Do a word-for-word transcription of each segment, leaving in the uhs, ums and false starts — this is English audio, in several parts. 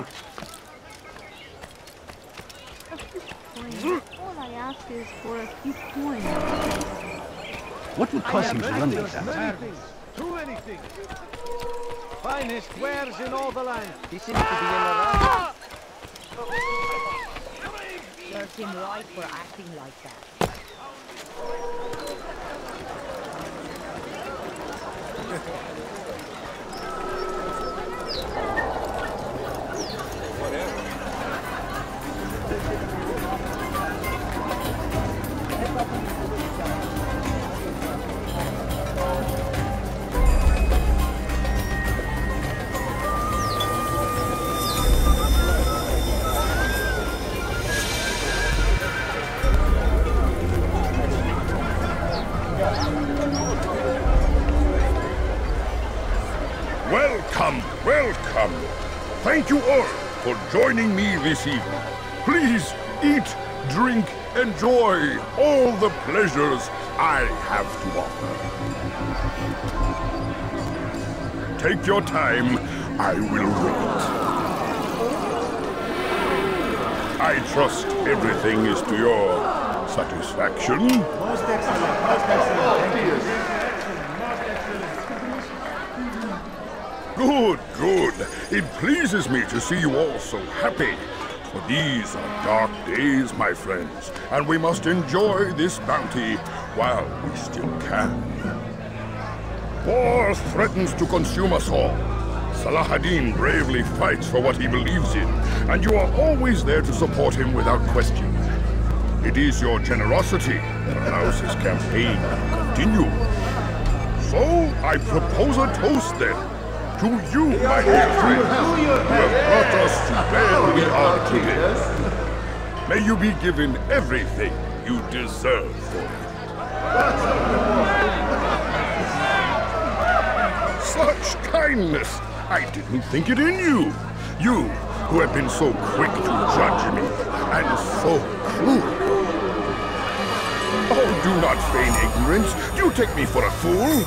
All I ask is for a few coins. What would cost him to run like that? Too many things. Finest wares in all the land. He seems to be in the right. Serves him right for acting like that. Welcome. Thank you all for joining me this evening. Please eat, drink, enjoy all the pleasures I have to offer. Take your time, I will wait. I trust everything is to your satisfaction. Most excellent, most excellent, thank you. Good, good. It pleases me to see you all so happy. For these are dark days, my friends, and we must enjoy this bounty while we still can. War threatens to consume us all. Salah ad-Din bravely fights for what he believes in, and you are always there to support him without question. It is your generosity that allows his campaign to continue. So, I propose a toast then. To you, my dear friends, who have brought us to where we are today. May you be given everything you deserve for it. Such kindness! I didn't think it in you. You, who have been so quick to judge me, and so cruel. Oh, do not feign ignorance. You take me for a fool.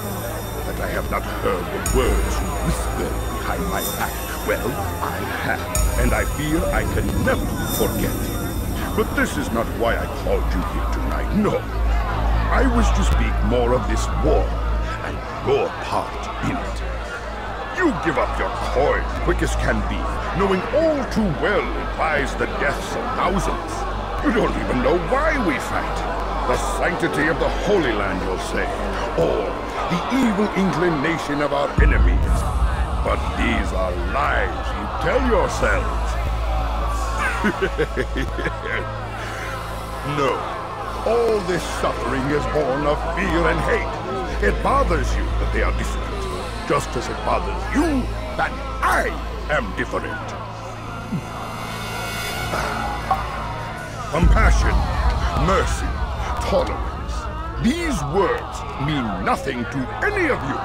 That I have not heard the words you whispered behind my back. Well, I have, and I fear I can never forget. But this is not why I called you here tonight, no. I wish to speak more of this war, and your part in it. You give up your coin quick as can be, knowing all too well it buys the deaths of thousands. You don't even know why we fight. The sanctity of the Holy Land, you'll say, or the evil inclination of our enemies. But these are lies you tell yourselves. No, all this suffering is born of fear and hate. It bothers you that they are different, just as it bothers you that I am different. Compassion, mercy, tolerance. These words mean nothing to any of you,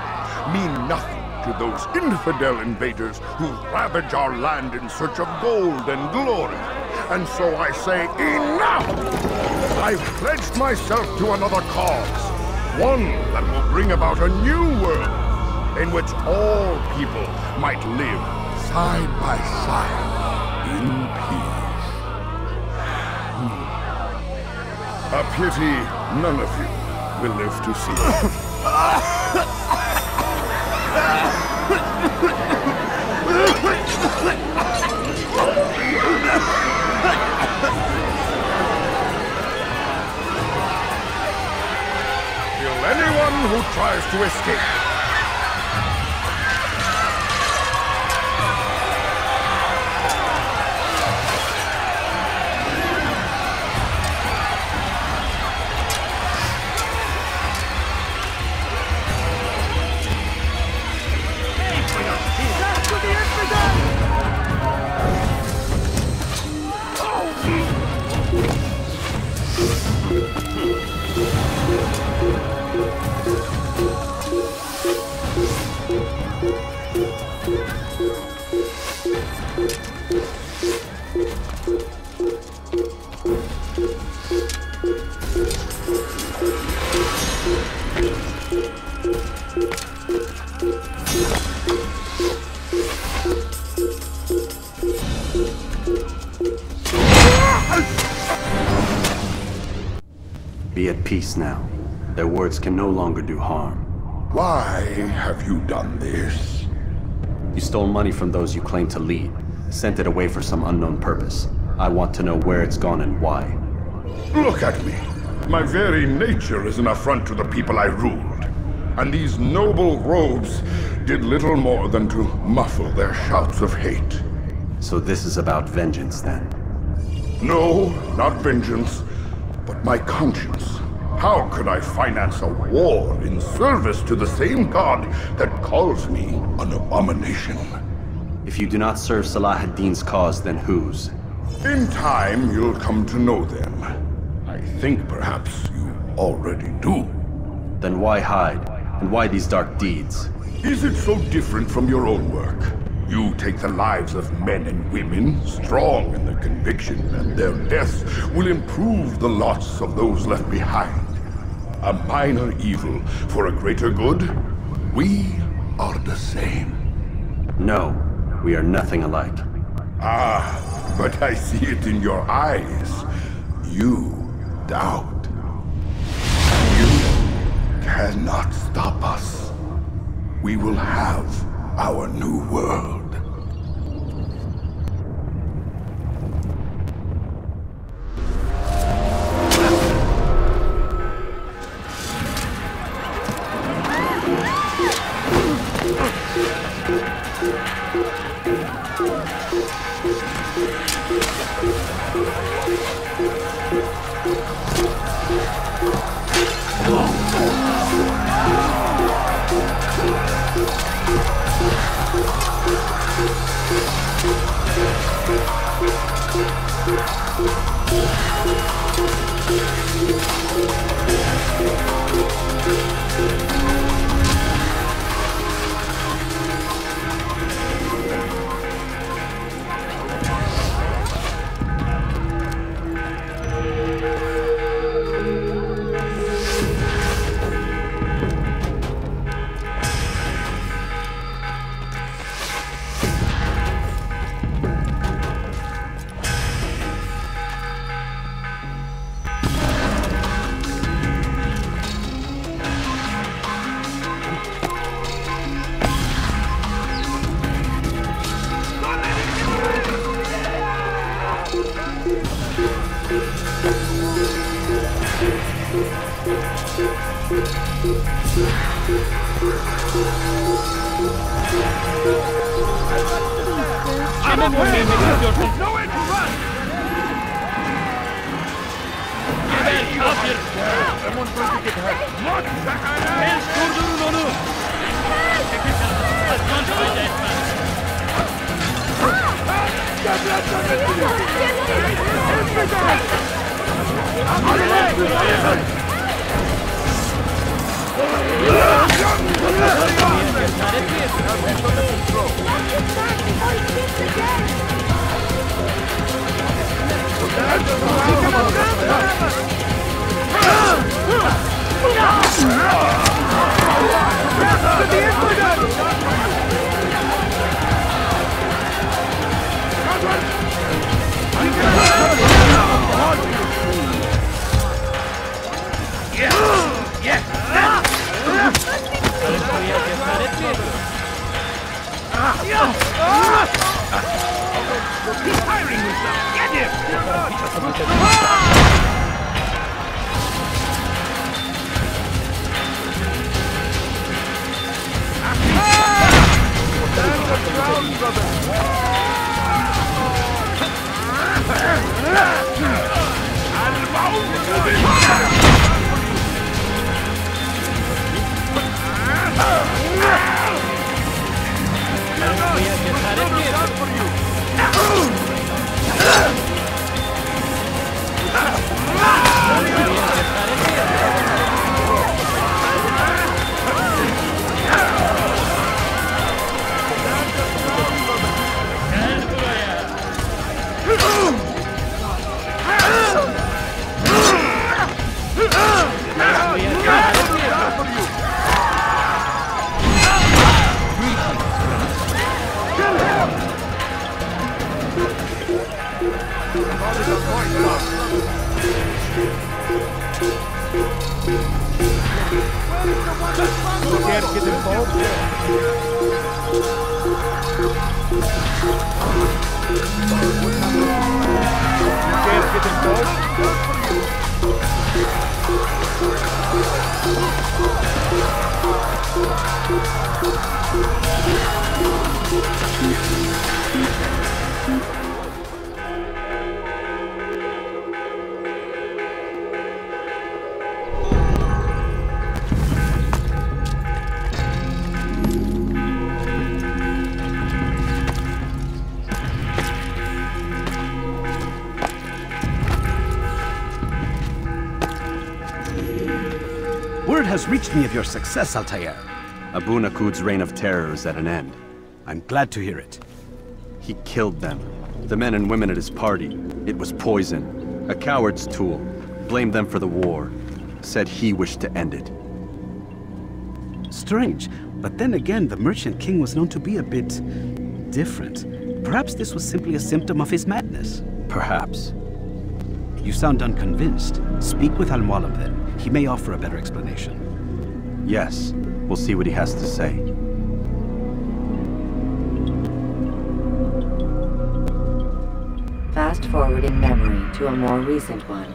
mean nothing to those infidel invaders who ravage our land in search of gold and glory. And so I say, enough! I've pledged myself to another cause, one that will bring about a new world in which all people might live side by side in peace. Hmm. A pity none of you will live to see. Kill anyone who tries to escape. now. Their words can no longer do harm. Why have you done this? You stole money from those you claim to lead, sent it away for some unknown purpose. I want to know where it's gone and why. Look at me. My very nature is an affront to the people I ruled. And these noble robes did little more than to muffle their shouts of hate. So this is about vengeance, then? No, not vengeance, but my conscience. How could I finance a war in service to the same god that calls me an abomination? If you do not serve Salah ad-Din's cause, then whose? In time, you'll come to know them. I think perhaps you already do. Then why hide? And why these dark deeds? Is it so different from your own work? You take the lives of men and women, strong in the conviction that their deaths will improve the lots of those left behind. A minor evil for a greater good? We are the same. No, we are nothing alike. Ah, but I see it in your eyes. You doubt. You cannot stop us. We will have our new world. Get out of here! Get get involved. Get get involved. Word has reached me of your success, Altaïr. Abu Nakud's reign of terror is at an end. I'm glad to hear it. He killed them, the men and women at his party. It was poison, a coward's tool. Blamed them for the war. Said he wished to end it. Strange, but then again, the merchant king was known to be a bit different. Perhaps this was simply a symptom of his madness. Perhaps. You sound unconvinced. Speak with Al Mualim then. He may offer a better explanation. Yes, we'll see what he has to say. Fast forward in memory to a more recent one.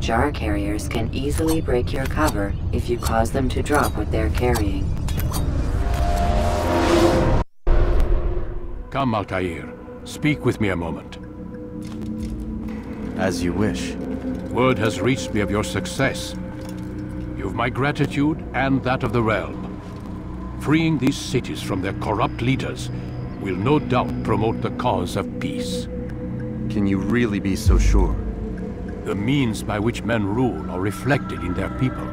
Jar carriers can easily break your cover if you cause them to drop what they're carrying. Come, Altaïr. Speak with me a moment. As you wish. Word has reached me of your success. You've my gratitude and that of the realm. Freeing these cities from their corrupt leaders will no doubt promote the cause of peace. Can you really be so sure? The means by which men rule are reflected in their people.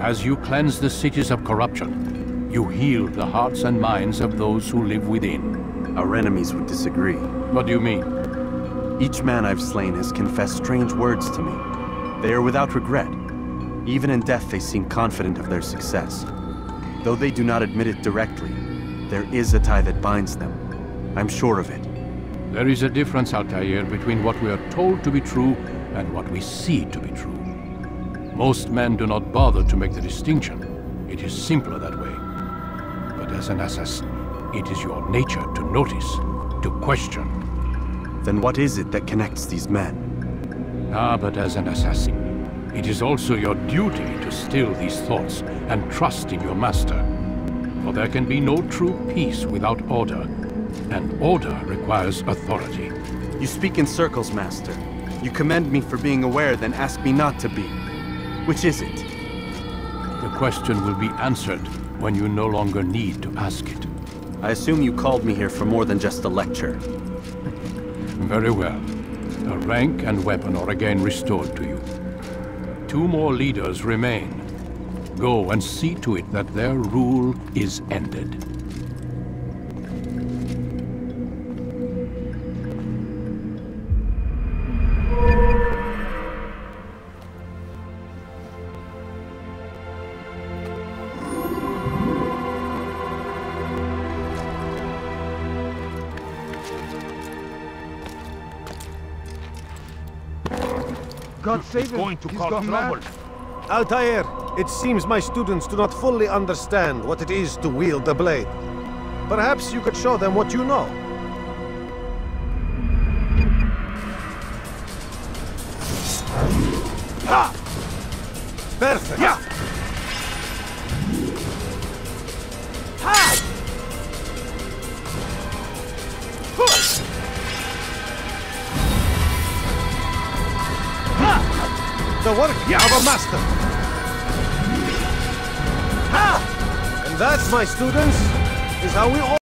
As you cleanse the cities of corruption, you heal the hearts and minds of those who live within. Our enemies would disagree. What do you mean? Each man I've slain has confessed strange words to me. They are without regret. Even in death they seem confident of their success. Though they do not admit it directly, there is a tie that binds them. I'm sure of it. There is a difference, Altaïr, between what we are told to be true and what we see to be true. Most men do not bother to make the distinction. It is simpler that way. But as an assassin, it is your nature to notice, to question. Then what is it that connects these men? Ah, but as an assassin, it is also your duty to still these thoughts and trust in your master. For there can be no true peace without order, and order requires authority. You speak in circles, master. You commend me for being aware, then ask me not to be. Which is it? The question will be answered when you no longer need to ask it. I assume you called me here for more than just a lecture. Very well. A rank and weapon are again restored to you. Two more leaders remain. Go and see to it that their rule is ended. God save him. He's going to cause trouble. Altaïr, it seems my students do not fully understand what it is to wield the blade. Perhaps you could show them what you know. Ha! Perfect. Yeah. The work yeah. of a master. Ha! And that, my students, is how we all